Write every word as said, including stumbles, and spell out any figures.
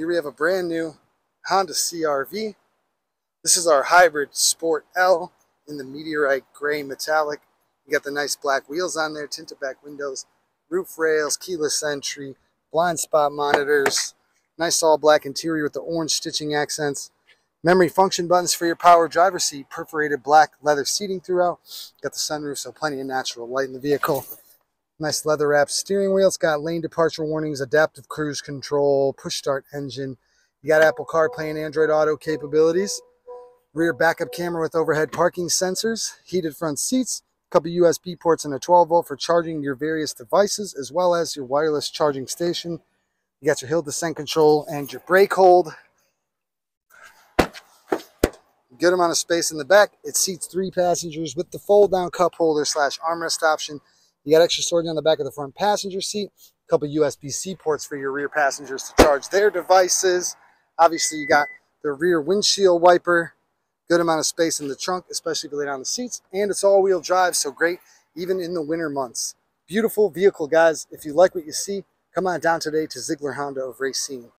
Here we have a brand new Honda C R V. This is our hybrid Sport L in the meteorite gray metallic. You got the nice black wheels on there, tinted back windows, roof rails, keyless entry, blind spot monitors, nice all black interior with the orange stitching accents, memory function buttons for your power driver's seat, perforated black leather seating throughout, got the sunroof, so plenty of natural light in the vehicle. Nice leather wrapped steering wheel. It's got lane departure warnings, adaptive cruise control, push start engine. You got Apple CarPlay and Android Auto capabilities. Rear backup camera with overhead parking sensors, heated front seats, a couple U S B ports and a twelve volt for charging your various devices, as well as your wireless charging station. You got your hill descent control and your brake hold. Good amount of space in the back. It seats three passengers with the fold down cup holder slash armrest option. You got extra storage on the back of the front passenger seat, a couple U S B C ports for your rear passengers to charge their devices. Obviously, you got the rear windshield wiper, good amount of space in the trunk, especially if you lay down the seats, and it's all-wheel drive, so great even in the winter months. Beautiful vehicle, guys. If you like what you see, come on down today to Ziegler Honda of Racine.